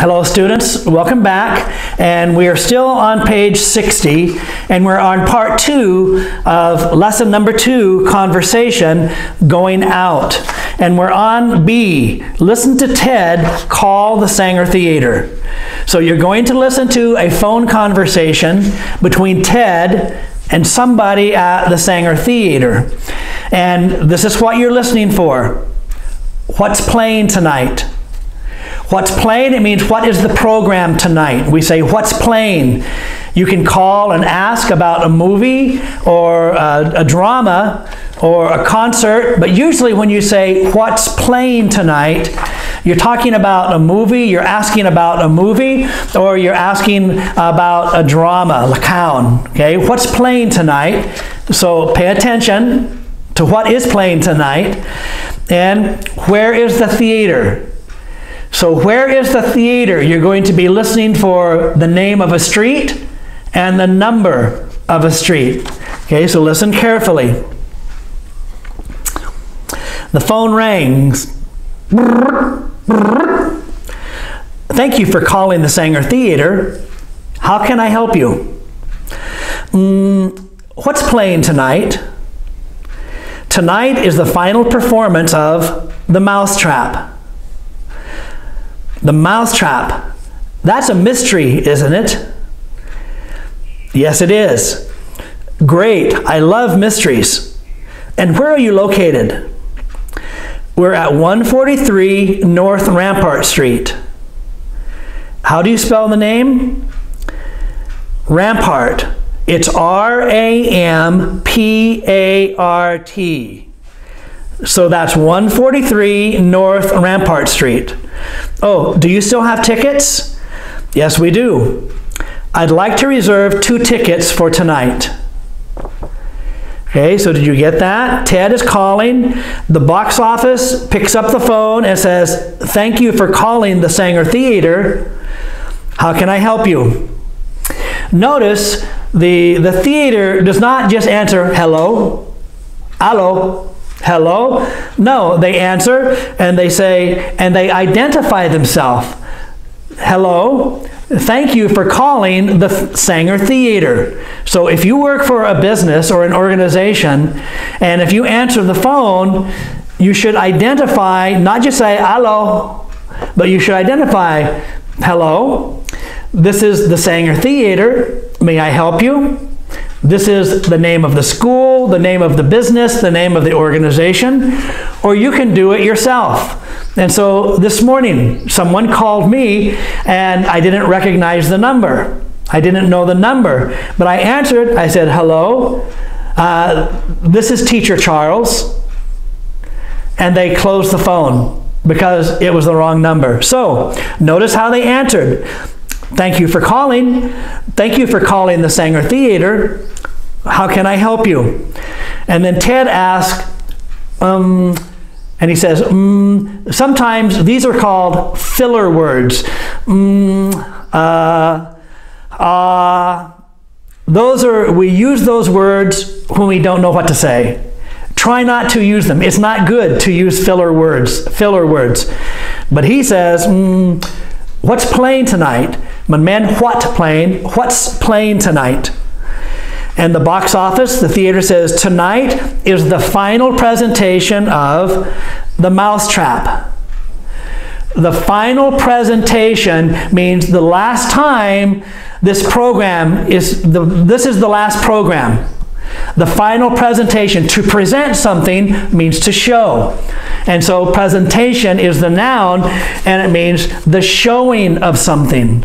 Hello students, welcome back, and we are still on page 60, and we're on part 2 of lesson number 2, conversation, going out. And we're on B, listen to Ted call the Sanger Theater. So you're going to listen to a phone conversation between Ted and somebody at the Sanger Theater. And this is what you're listening for. What's playing tonight? What's playing, it means what is the program tonight? We say, what's playing? You can call and ask about a movie or a drama or a concert, but usually when you say, what's playing tonight, you're talking about a movie, you're asking about a movie, or you're asking about a drama, la caon, okay? What's playing tonight? So pay attention to what is playing tonight, and where is the theater? So where is the theater? You're going to be listening for the name of a street and the number of a street. Okay, so listen carefully. The phone rings. Thank you for calling the Sanger Theater. How can I help you? What's playing tonight? Tonight is the final performance of The Mousetrap. The Mousetrap. That's a mystery, isn't it? Yes, it is. Great. I love mysteries. And where are you located? We're at 143 North Rampart Street. How do you spell the name? Rampart. It's R-A-M-P-A-R-T. So that's 143 North Rampart Street. Oh, do you still have tickets? Yes, we do. I'd like to reserve 2 tickets for tonight. Okay, so did you get that? Ted is calling. The box office picks up the phone and says, thank you for calling the Sanger Theater. How can I help you? Notice the theater does not just answer, hello, allo. Hello? No, they answer and they say, and they identify themselves. Hello, thank you for calling the Sanger Theater. So if you work for a business or an organization, and if you answer the phone, you should identify, not just say, hello, but you should identify, hello, this is the Sanger Theater, may I help you? This is the name of the school, the name of the business, the name of the organization, or you can do it yourself. And so this morning, someone called me and I didn't recognize the number. I didn't know the number, but I answered, I said, hello, this is Teacher Charles. And they closed the phone because it was the wrong number. So notice how they answered. Thank you for calling. Thank you for calling the Sanger Theater. How can I help you? And then Ted asks, and he says, sometimes these are called filler words. Those are, we use those words when we don't know what to say. Try not to use them. It's not good to use filler words. But he says, what's playing tonight? My man, what's playing tonight? And the box office, the theater says, tonight is the final presentation of The Mousetrap. The final presentation means the last time this program is, this is the last program. The final presentation, to present something means to show. And so presentation is the noun and it means the showing of something.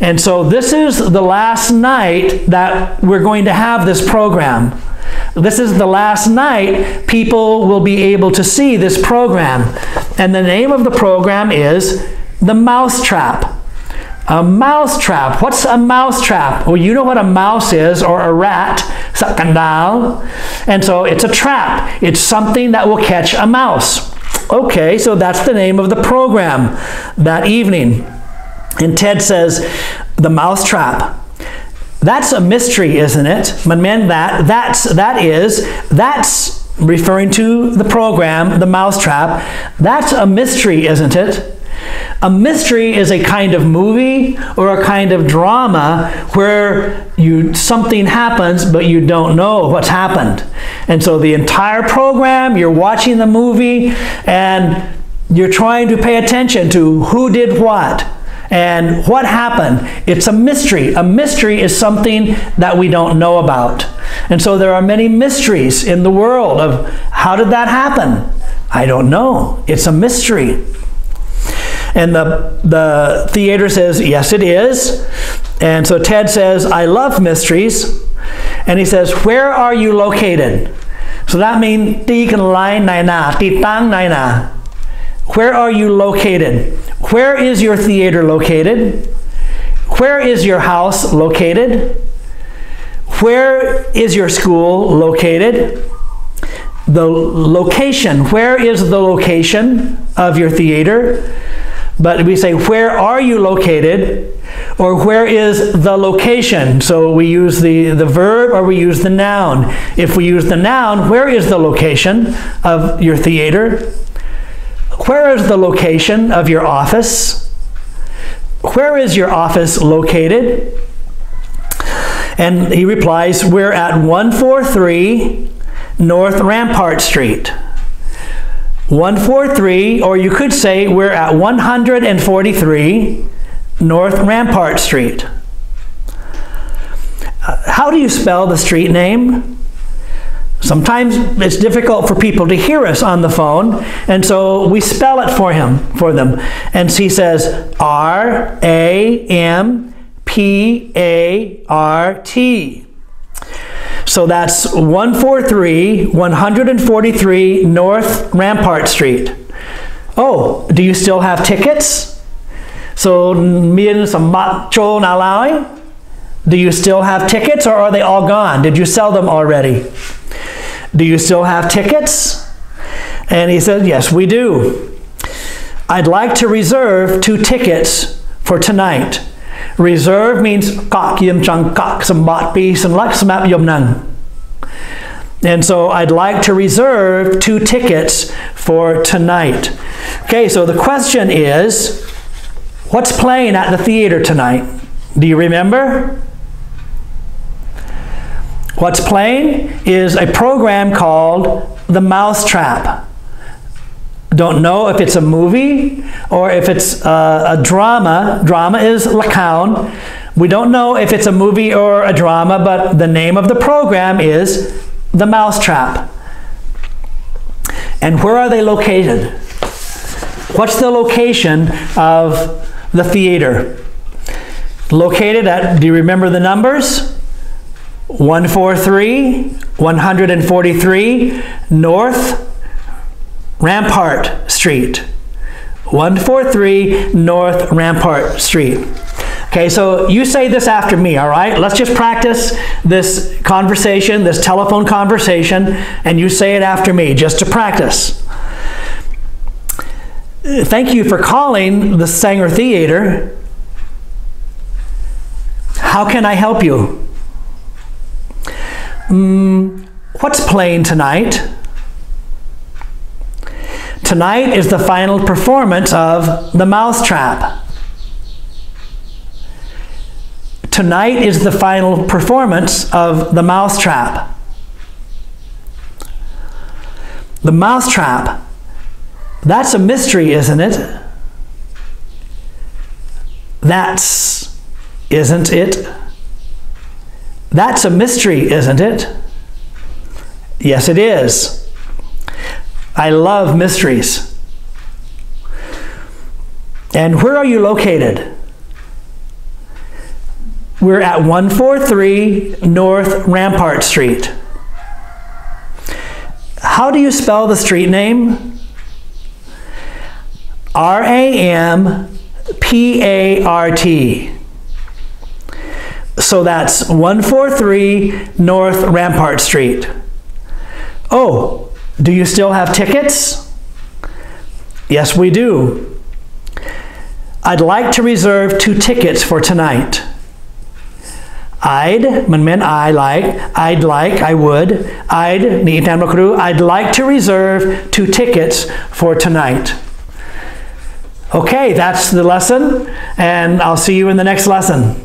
And so this is the last night that we're going to have this program. This is the last night people will be able to see this program. And the name of the program is The Mousetrap. A mousetrap. What's a mousetrap? Well, you know what a mouse is, or a rat, sakandal. And so it's a trap. It's something that will catch a mouse. Okay, so that's the name of the program that evening. And Ted says, the mousetrap. That's a mystery, isn't it? My man, that's referring to the program, the mousetrap. That's a mystery, isn't it? A mystery is a kind of movie or a kind of drama where something happens, but you don't know what's happened. And so the entire program, you're watching the movie and you're trying to pay attention to who did what and what happened. It's a mystery. A mystery is something that we don't know about. And so there are many mysteries in the world of how did that happen? I don't know. It's a mystery. And the theater says, yes, it is. And so Ted says, I love mysteries. And he says, where are you located? So that means, ti kan lai nai na, ti tang nai na. Where are you located? Where is your theater located? Where is your house located? Where is your school located? The location, where is the location of your theater? But we say, where are you located? Or where is the location? So we use the verb or we use the noun. If we use the noun, where is the location of your theater? Where is the location of your office? Where is your office located? And he replies, we're at 143 North Rampart Street. 143, or you could say we're at 143 North Rampart Street. How do you spell the street name? Sometimes it's difficult for people to hear us on the phone, and so we spell it for them. And he says, R-A-M-P-A-R-T. So that's 143 North Rampart Street. Oh, do you still have tickets? So, do you still have tickets or are they all gone? Did you sell them already? Do you still have tickets? And he said, yes, we do. I'd like to reserve 2 tickets for tonight. Reserve means kok yum chung kok sambat pi san lak samap yum nang. And so I'd like to reserve 2 tickets for tonight. Okay, so the question is, what's playing at the theater tonight? Do you remember? What's playing is a program called The Mousetrap. Don't know if it's a movie or if it's a drama. Drama is Lakown. We don't know if it's a movie or a drama, but the name of the program is The Mousetrap. And where are they located? What's the location of the theater? Located at, do you remember the numbers? 143 North Rampart Street. 143 North Rampart Street. Okay, so you say this after me, all right? Let's just practice this conversation, this telephone conversation, and you say it after me, just to practice. Thank you for calling the Sanger Theater. How can I help you? What's playing tonight? Tonight is the final performance of The Mousetrap. Tonight is the final performance of The Mousetrap. The Mousetrap. That's a mystery, isn't it? That's, isn't it? That's a mystery, isn't it? Yes, it is. I love mysteries. And where are you located? We're at 143 North Rampart Street. How do you spell the street name? R-A-M-P-A-R-T. So that's 143 North Rampart Street. Oh, do you still have tickets? Yes, we do. I'd like to reserve 2 tickets for tonight. I'd like to reserve 2 tickets for tonight. Okay, that's the lesson, and I'll see you in the next lesson.